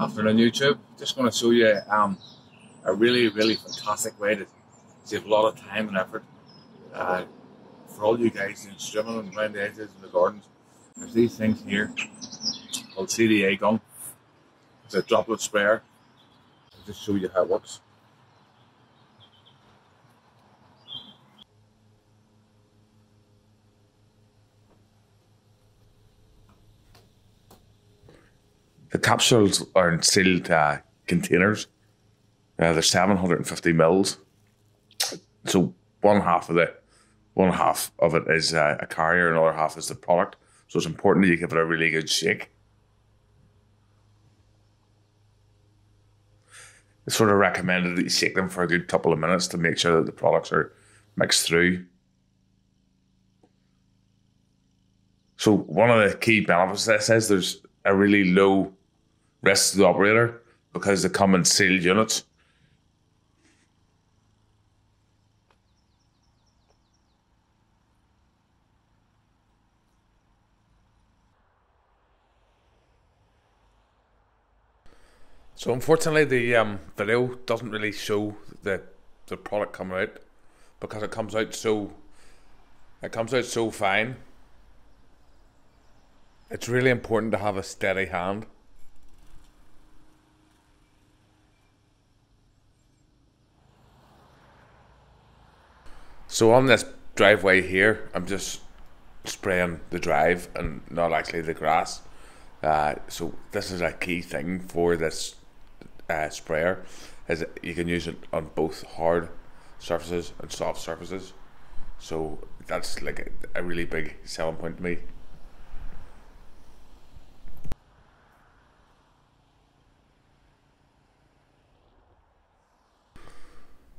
Afternoon YouTube, just want to show you a really fantastic way to save a lot of time and effort for all you guys in strumming and around the edges in the gardens. There's these things here called CDA gum. It's a droplet sprayer. I'll just show you how it works. The capsules are in sealed containers. They're 750 mils. So one half of it is a carrier, and the other half is the product. So it's important that you give it a really good shake. It's sort of recommended that you shake them for a good couple of minutes to make sure that the products are mixed through. So one of the key benefits of this is there's a really low risk to the operator because they come in sealed units. So unfortunately the video doesn't really show the product coming out because it comes out so fine. It's really important to have a steady hand. So on this driveway here, I'm just spraying the drive and not actually the grass. So this is a key thing for this sprayer, is that you can use it on both hard surfaces and soft surfaces. So that's like a really big selling point to me.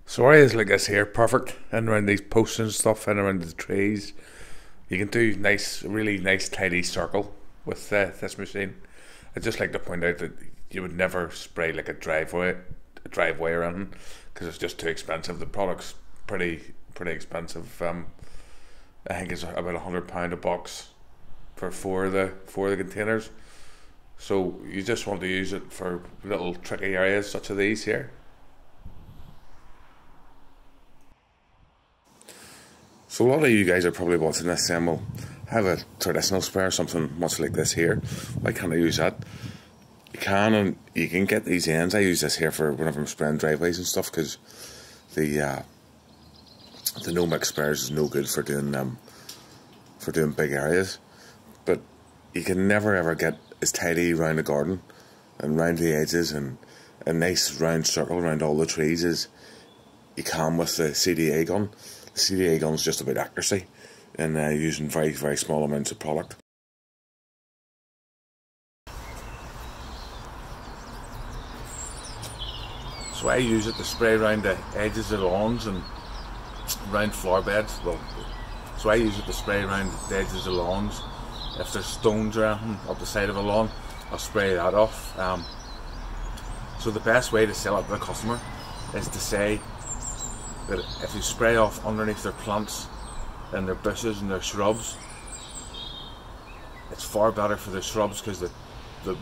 So areas like this here, perfect, and around these posts and stuff, and around the trees, you can do nice, really nice tidy circle with this machine. I'd just like to point out that you would never spray like a driveway or anything, because it's just too expensive. The product's pretty expensive. I think it's about £100 a box for four of the containers. So you just want to use it for little tricky areas such as these here. So a lot of you guys are probably wanting this saying, well, I have a traditional sprayer, something much like this here. Why can't I use that? You can, and you can get these ends. I use this here for whenever I'm spraying driveways and stuff, because the Nomix sprayers is no good for doing big areas. But you can never ever get as tidy around the garden and round the edges, and a nice round circle around all the trees as you can with the CDA gun. The CDA gun is just about accuracy and using very small amounts of product. So I use it to spray around the edges of lawns and around flower beds. Well, so I use it to spray around the edges of lawns. If there's stones or anything up the side of a lawn, I'll spray that off. So the best way to sell it to the customer is to say that if you spray off underneath their plants and their bushes and their shrubs, it's far better for the shrubs, because the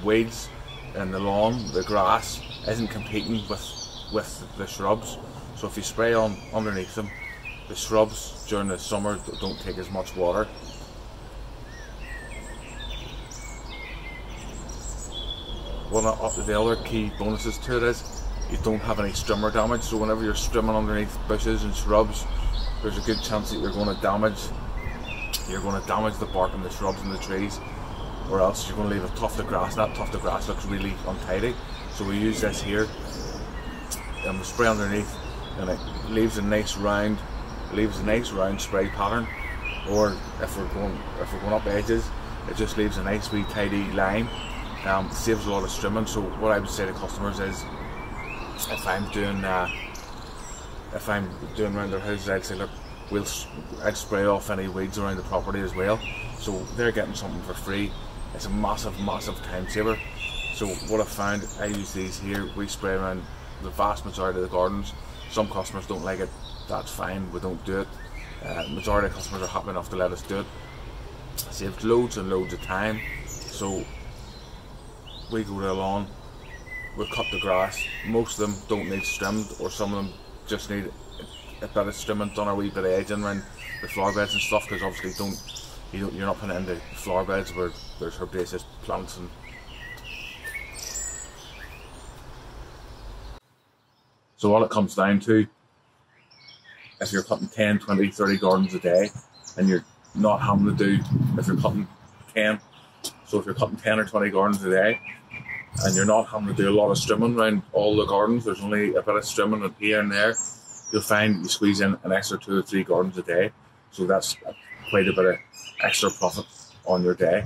weeds and the lawn, the grass, isn't competing with the shrubs. So if you spray on underneath them, the shrubs during the summer don't take as much water. One of the other key bonuses to it is you don't have any strimmer damage, so whenever you're strimming underneath bushes and shrubs, there's a good chance that you're going to damage the bark and the shrubs and the trees, or else you're going to leave a tuft of grass, and that tuft of grass looks really untidy. So we use this here, and we spray underneath, and it leaves a nice round spray pattern. Or if we're going up edges, it just leaves a nice wee tidy line. Saves a lot of strimming. So what I would say to customers is, if I'm doing around their houses, I'd say, look, I'd spray off any weeds around the property as well. So they're getting something for free. It's a massive time saver. So what I found, I use these here. We spray around the vast majority of the gardens. Some customers don't like it. That's fine. We don't do it. Majority of customers are happy enough to let us do it. It saves loads and loads of time. So we go to the lawn. we cut the grass, most of them don't need trimmed, or some of them just need a bit of trimming done, or a wee bit of edging around the flower beds and stuff, because obviously you're not putting it into flower beds where there's herbaceous plants. And so all it comes down to, if you're cutting 10, 20, 30 gardens a day, and you're not having to do, if you're cutting 10, so if you're cutting 10 or 20 gardens a day, and you're not having to do a lot of trimming around all the gardens, there's only a bit of trimming here and there, you'll find you squeeze in an extra 2 or 3 gardens a day. So that's quite a bit of extra profit on your day.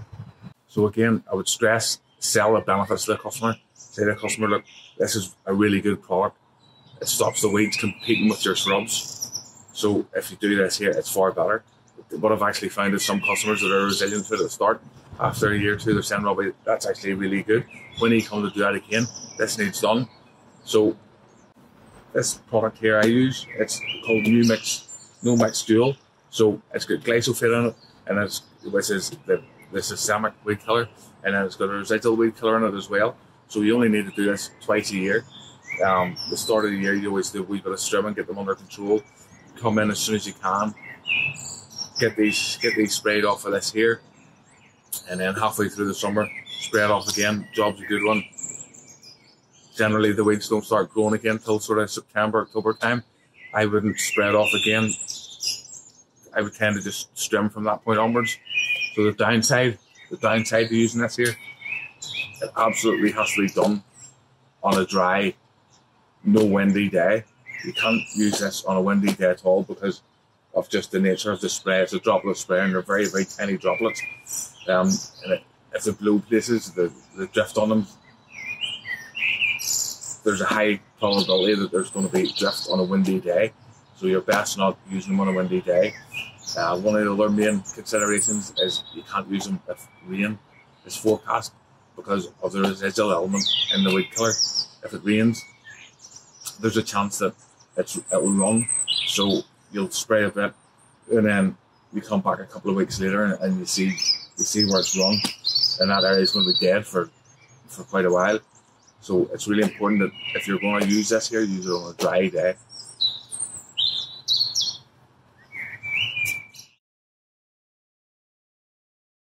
So again, I would stress, sell the benefits to the customer. Say to the customer, look, this is a really good product. It stops the weeds competing with your shrubs. So if you do this here, it's far better. What I've actually found is some customers that are resilient to it at the start, after a year or two, they're saying, Robbie, that's actually really good. When you come to do that again, this needs done. So this product here I use, it's called Nomix Dual. So it's got glycephate in it, and this is systemic weed killer, and then it's got a residual weed killer in it as well. So you only need to do this twice a year. The start of the year, you always do a wee bit of trimming, get them under control. Come in as soon as you can. Get these sprayed off of this here, and then halfway through the summer, spray it off again. Job's a good one. Generally, the weeds don't start growing again till sort of September, October time. I wouldn't spray it off again. I would tend to just trim from that point onwards. So the downside to using this here, it absolutely has to be done on a dry, no windy day. You can't use this on a windy day at all because of just the nature of the spray. It's a droplet spray, and they're very, very tiny droplets. And if they blow places, the drift on them, there's a high probability that there's going to be drift on a windy day. So you're best not using them on a windy day. One of the other main considerations is you can't use them if rain is forecast because of the residual element in the weed killer. If it rains, there's a chance that it will run. So you'll spray a bit, and then you come back a couple of weeks later and you see where it's run, and that area is going to be dead for quite a while. So it's really important that if you're going to use this here, use it on a dry day.